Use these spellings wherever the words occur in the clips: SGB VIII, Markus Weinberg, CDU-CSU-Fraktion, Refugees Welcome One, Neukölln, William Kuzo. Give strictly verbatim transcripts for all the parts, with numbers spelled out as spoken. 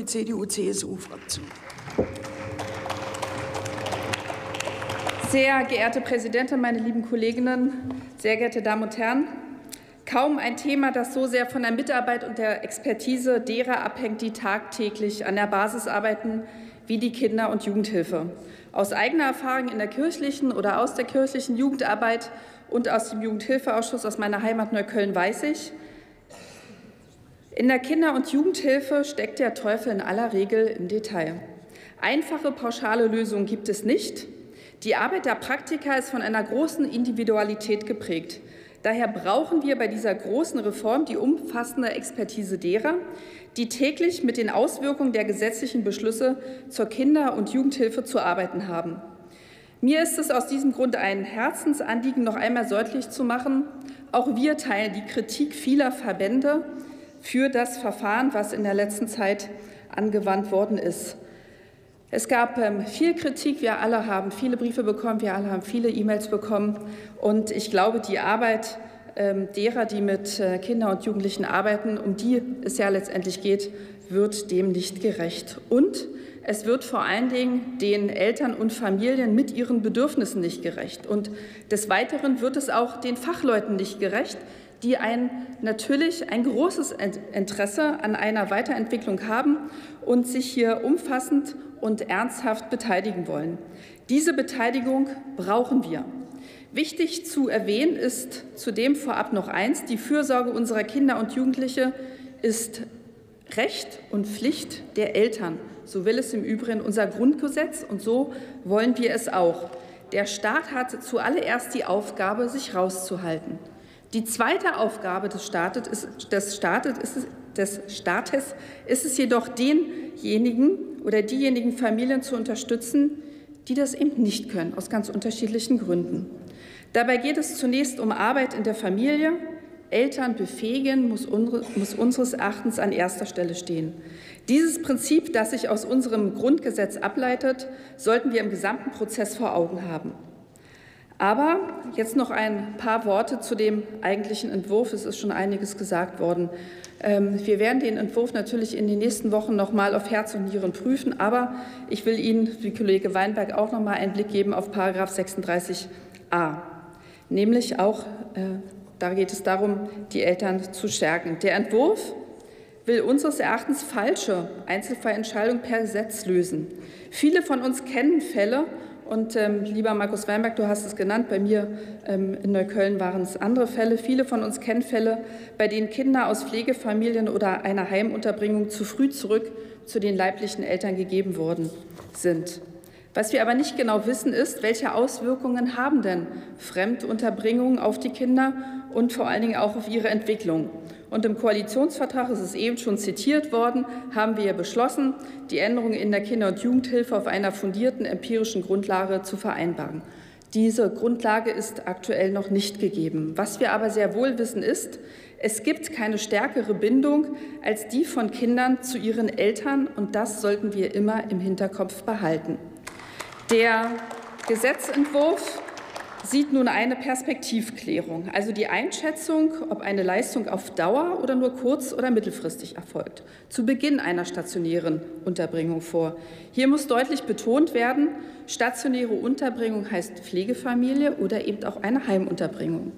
Die C D U-C S U-Fraktion. Sehr geehrte Präsidentin, meine lieben Kolleginnen, sehr geehrte Damen und Herren! Kaum ein Thema, das so sehr von der Mitarbeit und der Expertise derer abhängt, die tagtäglich an der Basis arbeiten, wie die Kinder- und Jugendhilfe. Aus eigener Erfahrung in der kirchlichen oder aus der kirchlichen Jugendarbeit und aus dem Jugendhilfeausschuss aus meiner Heimat Neukölln weiß ich, in der Kinder- und Jugendhilfe steckt der Teufel in aller Regel im Detail. Einfache, pauschale Lösungen gibt es nicht. Die Arbeit der Praktiker ist von einer großen Individualität geprägt. Daher brauchen wir bei dieser großen Reform die umfassende Expertise derer, die täglich mit den Auswirkungen der gesetzlichen Beschlüsse zur Kinder- und Jugendhilfe zu arbeiten haben. Mir ist es aus diesem Grund ein Herzensanliegen, noch einmal deutlich zu machen, auch wir teilen die Kritik vieler Verbände für das Verfahren, was in der letzten Zeit angewandt worden ist. Es gab viel Kritik, wir alle haben viele Briefe bekommen, wir alle haben viele E-Mails bekommen. Und ich glaube, die Arbeit derer, die mit Kindern und Jugendlichen arbeiten, um die es ja letztendlich geht, wird dem nicht gerecht. Und es wird vor allen Dingen den Eltern und Familien mit ihren Bedürfnissen nicht gerecht. Und des Weiteren wird es auch den Fachleuten nicht gerecht, die ein, natürlich ein großes Interesse an einer Weiterentwicklung haben und sich hier umfassend und ernsthaft beteiligen wollen. Diese Beteiligung brauchen wir. Wichtig zu erwähnen ist zudem vorab noch eins: Die Fürsorge unserer Kinder und Jugendlichen ist Recht und Pflicht der Eltern. So will es im Übrigen unser Grundgesetz, und so wollen wir es auch. Der Staat hat zuallererst die Aufgabe, sich rauszuhalten. Die zweite Aufgabe des Staates ist, des Staates ist es, des Staates ist es jedoch, denjenigen oder diejenigen Familien zu unterstützen, die das eben nicht können, aus ganz unterschiedlichen Gründen. Dabei geht es zunächst um Arbeit in der Familie. Eltern befähigen muss unseres Erachtens an erster Stelle stehen. Dieses Prinzip, das sich aus unserem Grundgesetz ableitet, sollten wir im gesamten Prozess vor Augen haben. Aber jetzt noch ein paar Worte zu dem eigentlichen Entwurf. Es ist schon einiges gesagt worden. Wir werden den Entwurf natürlich in den nächsten Wochen noch mal auf Herz und Nieren prüfen. Aber ich will Ihnen, wie Kollege Weinberg, auch noch mal einen Blick geben auf Paragraph sechsunddreißig a. Nämlich auch, da geht es darum, die Eltern zu stärken. Der Entwurf will unseres Erachtens falsche Einzelfallentscheidungen per Gesetz lösen. Viele von uns kennen Fälle, und ähm, lieber Markus Weinberg, du hast es genannt, bei mir ähm, in Neukölln waren es andere Fälle. Viele von uns kennen Fälle, bei denen Kinder aus Pflegefamilien oder einer Heimunterbringung zu früh zurück zu den leiblichen Eltern gegeben worden sind. Was wir aber nicht genau wissen, ist, welche Auswirkungen haben denn Fremdunterbringungen auf die Kinder und vor allen Dingen auch auf ihre Entwicklung. Und im Koalitionsvertrag, es ist eben schon zitiert worden, haben wir beschlossen, die Änderungen in der Kinder- und Jugendhilfe auf einer fundierten empirischen Grundlage zu vereinbaren. Diese Grundlage ist aktuell noch nicht gegeben. Was wir aber sehr wohl wissen ist, es gibt keine stärkere Bindung als die von Kindern zu ihren Eltern, und das sollten wir immer im Hinterkopf behalten. Der Gesetzentwurf sieht nun eine Perspektivklärung, also die Einschätzung, ob eine Leistung auf Dauer oder nur kurz- oder mittelfristig erfolgt, zu Beginn einer stationären Unterbringung vor. Hier muss deutlich betont werden, stationäre Unterbringung heißt Pflegefamilie oder eben auch eine Heimunterbringung.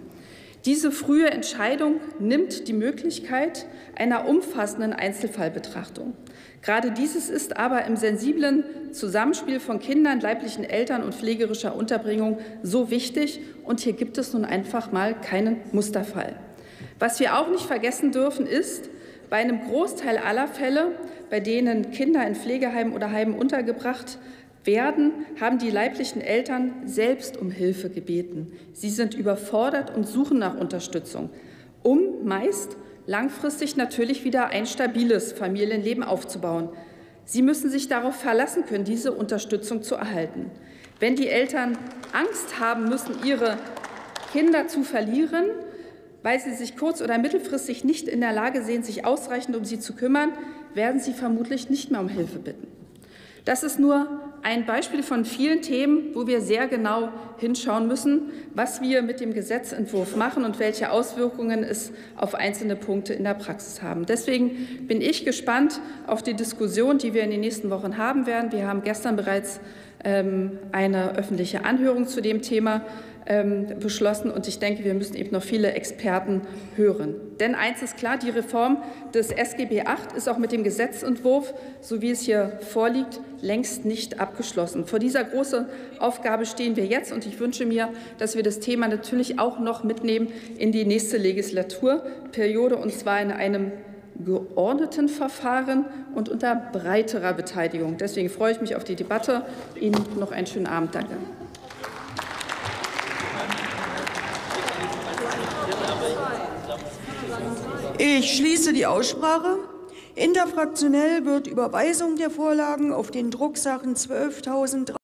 Diese frühe Entscheidung nimmt die Möglichkeit einer umfassenden Einzelfallbetrachtung. Gerade dieses ist aber im sensiblen Zusammenspiel von Kindern, leiblichen Eltern und pflegerischer Unterbringung so wichtig. Und hier gibt es nun einfach mal keinen Musterfall. Was wir auch nicht vergessen dürfen, ist, bei einem Großteil aller Fälle, bei denen Kinder in Pflegeheimen oder Heimen untergebracht werden, haben die leiblichen Eltern selbst um Hilfe gebeten. Sie sind überfordert und suchen nach Unterstützung, um meist langfristig natürlich wieder ein stabiles Familienleben aufzubauen. Sie müssen sich darauf verlassen können, diese Unterstützung zu erhalten. Wenn die Eltern Angst haben müssen, ihre Kinder zu verlieren, weil sie sich kurz- oder mittelfristig nicht in der Lage sehen, sich ausreichend um sie zu kümmern, werden sie vermutlich nicht mehr um Hilfe bitten. Das ist nur ein Beispiel von vielen Themen, wo wir sehr genau hinschauen müssen, was wir mit dem Gesetzentwurf machen und welche Auswirkungen es auf einzelne Punkte in der Praxis haben. Deswegen bin ich gespannt auf die Diskussion, die wir in den nächsten Wochen haben werden. Wir haben gestern bereits ähm, eine öffentliche Anhörung zu dem Thema ähm, beschlossen, und ich denke, wir müssen eben noch viele Experten hören. Denn eins ist klar, die Reform des S G B acht ist auch mit dem Gesetzentwurf, so wie es hier vorliegt, längst nicht abgeschlossen. Vor dieser großen Aufgabe stehen wir jetzt, und ich wünsche mir, dass wir das Thema natürlich auch noch mitnehmen in die nächste Legislaturperiode, und zwar in einem geordneten Verfahren und unter breiterer Beteiligung. Deswegen freue ich mich auf die Debatte. Ihnen noch einen schönen Abend. Danke. Ich schließe die Aussprache. Interfraktionell wird Überweisung der Vorlagen auf den Drucksachen zwölftausenddrei